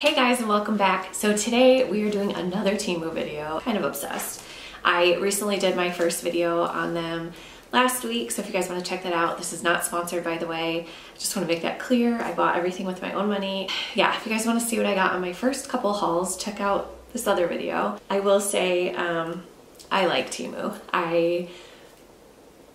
Hey guys, and welcome back. So today we are doing another Temu video. Kind of obsessed. I recently did my first video on them last week, so if you guys want to check that out. This is not sponsored, by the way. I just want to make that clear. I bought everything with my own money. Yeah, if you guys want to see what I got on my first couple hauls, check out this other video. I will say I like Temu. I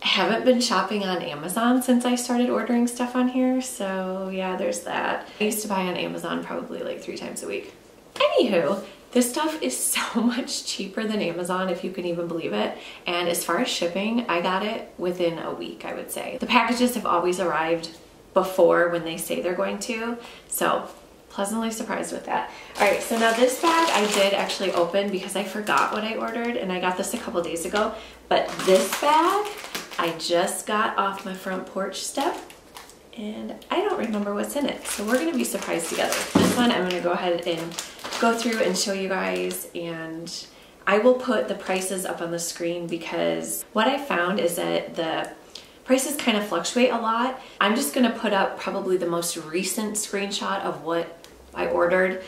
haven't been shopping on Amazon since I started ordering stuff on here, so yeah, there's that. I used to buy on Amazon probably like 3 times a week. Anywho, this stuff is so much cheaper than Amazon, if you can even believe it. And as far as shipping, I got it within a week, I would say. The packages have always arrived before when they say they're going to, so pleasantly surprised with that. All right, so now this bag I did actually open because I forgot what I ordered, and I got this a couple days ago, but this bag I just got off my front porch step and I don't remember what's in it. So we're gonna be surprised together. This one I'm gonna go ahead and go through and show you guys, and I will put the prices up on the screen because what I found is that the prices kind of fluctuate a lot. I'm just gonna put up probably the most recent screenshot of what I ordered.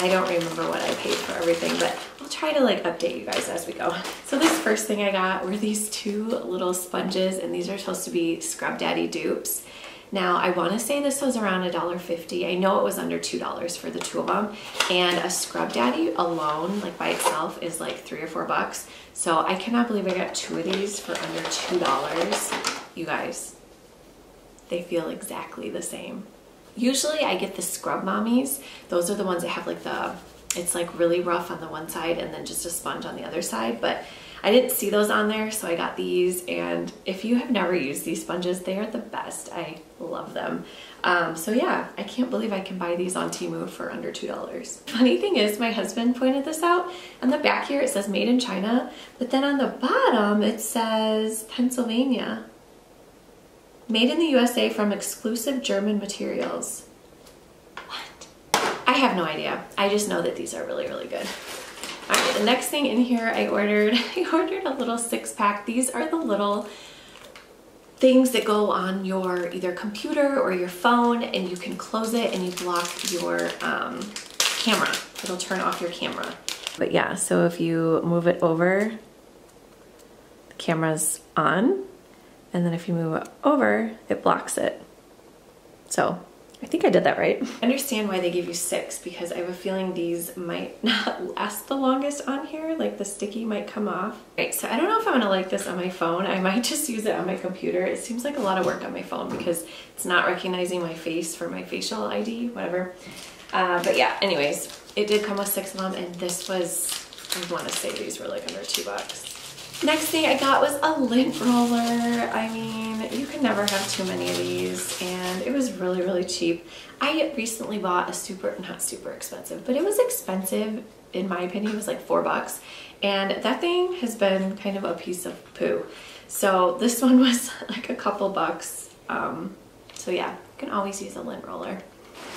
I don't remember what I paid for everything, but I'll try to like update you guys as we go. So this first thing I got were these 2 little sponges, and these are supposed to be Scrub Daddy dupes. Now I want to say this was around $1.50. I know it was under $2 for the 2 of them, and a Scrub Daddy alone, like by itself, is like $3 or $4. So I cannot believe I got 2 of these for under $2. You guys, they feel exactly the same. Usually I get the Scrub Mommies. Those are the ones that have like the, it's like really rough on the one side and then just a sponge on the other side, but I didn't see those on there, so I got these. And if you have never used these sponges, they are the best. I love them. So yeah, I can't believe I can buy these on Temu for under $2. Funny thing is, my husband pointed this out. On the back here it says made in China, but then on the bottom it says Pennsylvania. Made in the USA from exclusive German materials. What? I have no idea. I just know that these are really, really good. All right, the next thing in here I ordered a little 6-pack. These are the little things that go on your either computer or your phone, and you can close it and you block your camera. It'll turn off your camera. But yeah, so if you move it over, the camera's on. And then if you move it over, it blocks it. So I think I did that right. I understand why they give you 6, because I have a feeling these might not last the longest on here. Like the sticky might come off. Right, so I don't know if I'm gonna like this on my phone. I might just use it on my computer. It seems like a lot of work on my phone because it's not recognizing my face for my facial ID, whatever. But yeah, anyways, it did come with 6 of them, and this was, I wanna say these were like under $2. Next thing I got was a lint roller. I mean, you can never have too many of these, and it was really, really cheap. I recently bought a not super expensive, but it was expensive in my opinion. It was like $4, and that thing has been kind of a piece of poo. So this one was like a couple bucks. So yeah, you can always use a lint roller.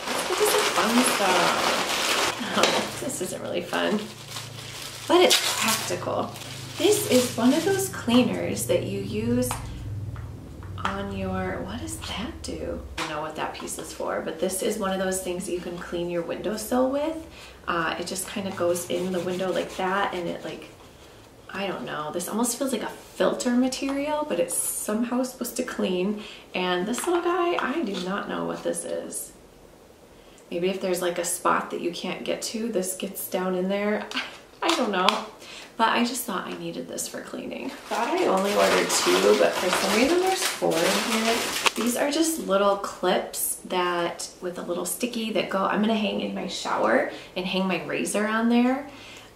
But this is fun stuff. Oh, this isn't really fun, but it's practical. This is one of those cleaners that you use on your, what does that do? I don't know what that piece is for, but this is one of those things that you can clean your windowsill with. It just kind of goes in the window like that, and it like, I don't know, this almost feels like a filter material, but it's somehow supposed to clean. And this little guy, I do not know what this is. Maybe if there's like a spot that you can't get to, this gets down in there. I don't know. But I just thought I needed this for cleaning. Thought I only ordered 2, but for some reason there's 4 in here. These are just little clips that, with a little sticky that go, I'm gonna hang in my shower and hang my razor on there.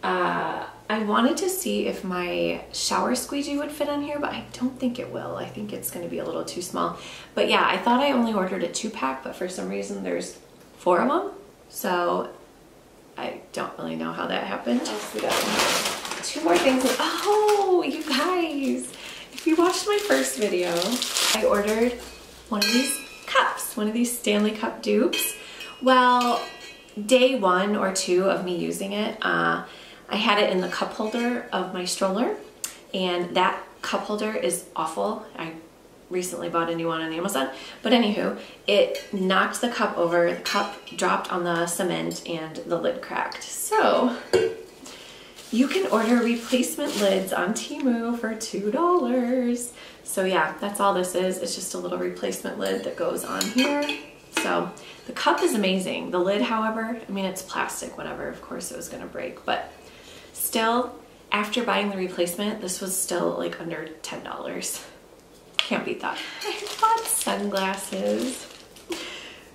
I wanted to see if my shower squeegee would fit on here, but I don't think it will. I think it's gonna be a little too small. But yeah, I thought I only ordered a 2-pack, but for some reason there's 4 of them. So I don't really know how that happened. We got 2 more things. Oh, you guys, if you watched my first video, I ordered one of these cups, one of these Stanley Cup dupes. Well, day 1 or 2 of me using it, I had it in the cup holder of my stroller, and that cup holder is awful. I recently bought a new one on Amazon. But anywho, it knocked the cup over, the cup dropped on the cement, and the lid cracked. So you can order replacement lids on Temu for $2. So yeah, that's all this is. It's just a little replacement lid that goes on here. So the cup is amazing. The lid, however, I mean, it's plastic, whatever, of course it was gonna break, but still, after buying the replacement, this was still like under $10. Can't beat that. I bought sunglasses.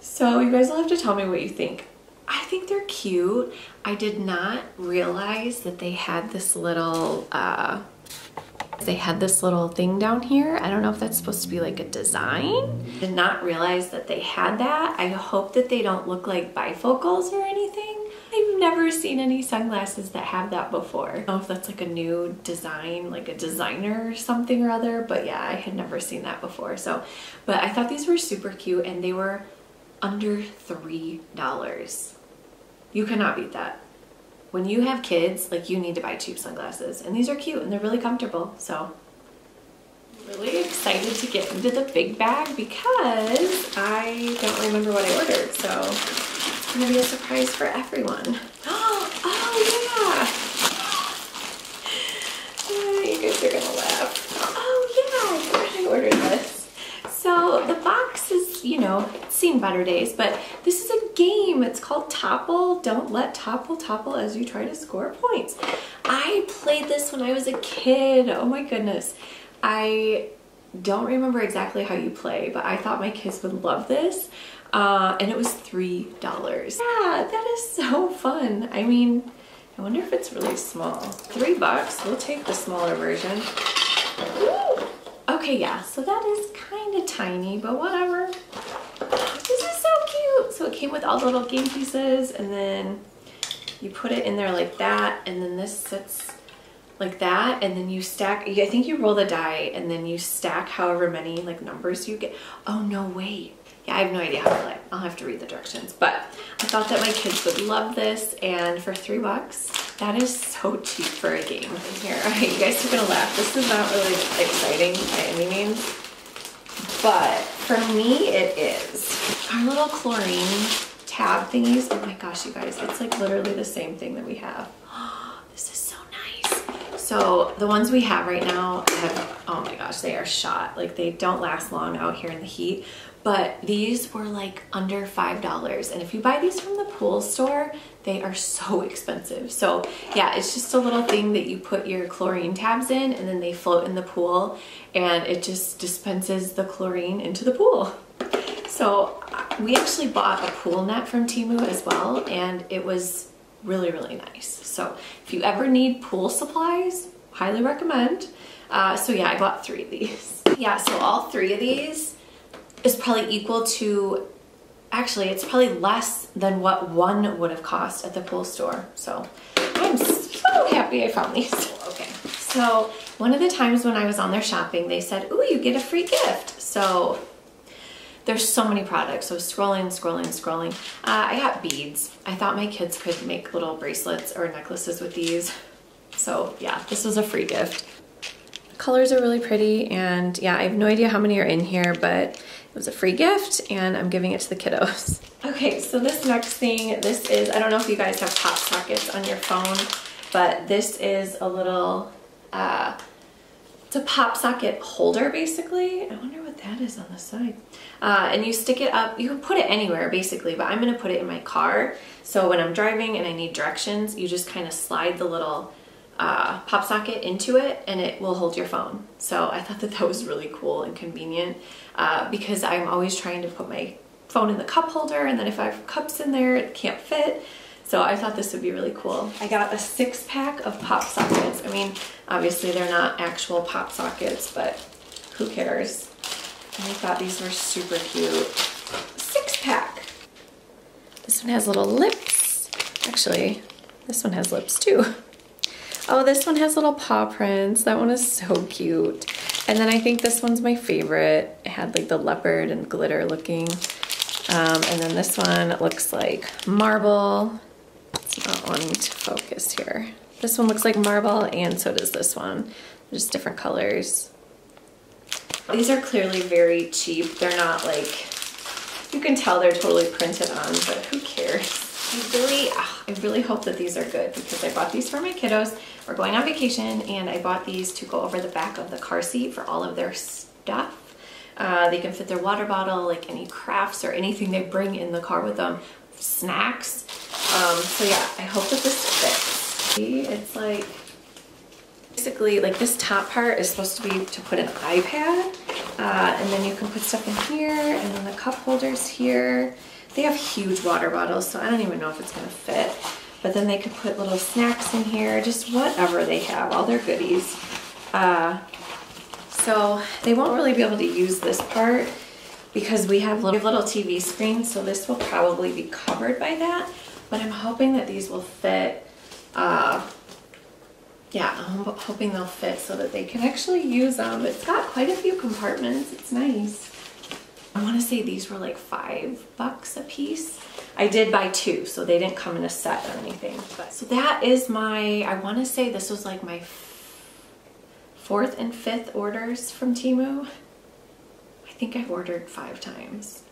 So you guys will have to tell me what you think. I think they're cute. I did not realize that they had this little, thing down here. I don't know if that's supposed to be like a design. I did not realize that they had that. I hope that they don't look like bifocals or anything. I've never seen any sunglasses that have that before. I don't know if that's like a new design, like a designer or something or other, but yeah, I had never seen that before. So, but I thought these were super cute and they were under $3. You cannot beat that. When you have kids, like, you need to buy cheap sunglasses, and these are cute and they're really comfortable. So really excited to get into the big bag because I don't remember what I ordered. So it's gonna be a surprise for everyone. Oh yeah, you guys are gonna laugh. Oh yeah, I ordered this. So the box is, you know, it's seen better days, but this is a game. It's called Topple. Don't let topple topple as you try to score points. I played this when I was a kid. Oh my goodness. I don't remember exactly how you play, but I thought my kids would love this. And it was $3. Yeah, that is so fun. I mean, I wonder if it's really small. $3, we'll take the smaller version. Ooh. Okay, yeah, so that is kind of tiny, but whatever. This is so cute. So it came with all the little game pieces, and then you put it in there like that, and then this sits like that, and then you stack, I think you roll the die, and then you stack however many like numbers you get. Oh, no way. Yeah, I have no idea how to play. I'll have to read the directions, but I thought that my kids would love this, and for $3, that is so cheap for a game. Here, okay, you guys are gonna laugh. This is not really exciting by any means, but for me it is. Our little chlorine tab thingies. Oh my gosh, you guys, it's like literally the same thing that we have. Oh, this is so nice. So the ones we have right now have, oh my gosh, they are shot. Like, they don't last long out here in the heat, but these were like under $5. And if you buy these from the pool store, they are so expensive. So yeah, it's just a little thing that you put your chlorine tabs in, and then they float in the pool, and it just dispenses the chlorine into the pool. So we actually bought a pool net from Temu as well, and it was really, really nice. So if you ever need pool supplies, highly recommend. So yeah, I bought 3 of these. Yeah, so all 3 of these is probably equal to, actually it's probably less than what one would have cost at the pool store. So I'm so happy I found these. Okay, so one of the times when I was on there shopping, they said, ooh, you get a free gift. So there's so many products. So scrolling. I got beads. I thought my kids could make little bracelets or necklaces with these. So yeah, this was a free gift. The colors are really pretty, and yeah, I have no idea how many are in here, but it was a free gift, and I'm giving it to the kiddos. Okay, so this next thing, this is, I don't know if you guys have pop sockets on your phone, but this is a little, it's a pop socket holder, basically. I wonder what that is on the side. And you stick it up, you can put it anywhere, basically, but I'm gonna put it in my car. So when I'm driving and I need directions, you just kind of slide the little pop socket into it, and it will hold your phone. So I thought that that was really cool and convenient, because I'm always trying to put my phone in the cup holder, and then if I have cups in there, it can't fit. So I thought this would be really cool. I got a 6-pack of pop sockets. I mean, obviously they're not actual pop sockets, but who cares? And I thought these were super cute. 6-pack. This one has little lips. Actually, this one has lips too. Oh, this one has little paw prints. That one is so cute. And then I think this one's my favorite. It had like the leopard and glitter looking. And then this one looks like marble. It's not wanting to focus here. This one looks like marble, and so does this one. Just different colors. These are clearly very cheap. They're not like, you can tell they're totally printed on, but who cares? I really hope that these are good because I bought these for my kiddos. We're going on vacation and I bought these to go over the back of the car seat for all of their stuff. They can fit their water bottle, like any crafts or anything they bring in the car with them, snacks. So yeah, I hope that this fits. See, it's like, basically like this top part is supposed to be to put an iPad. And then you can put stuff in here and then the cup holders here. They have huge water bottles, so I don't even know if it's going to fit. But then they could put little snacks in here, just whatever they have, all their goodies. So they won't really be able to use this part because we have little TV screens, so this will probably be covered by that. But I'm hoping that these will fit. Yeah, I'm hoping they'll fit so that they can actually use them. It's got quite a few compartments. It's nice. I want to say these were like $5 a piece. I did buy two, so they didn't come in a set or anything. But so that is my, I want to say this was like my fourth and fifth orders from Temu. I think I've ordered 5 times.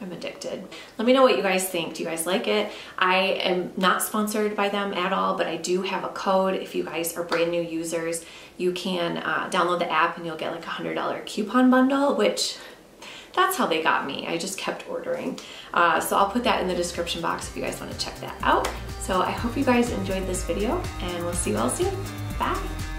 I'm addicted. Let me know what you guys think. Do you guys like it? I am not sponsored by them at all, but I do have a code. If you guys are brand new users, you can download the app and you'll get like $100 coupon bundle, which that's how they got me. I just kept ordering. So I'll put that in the description box if you guys want to check that out. So I hope you guys enjoyed this video and we'll see you all soon. Bye.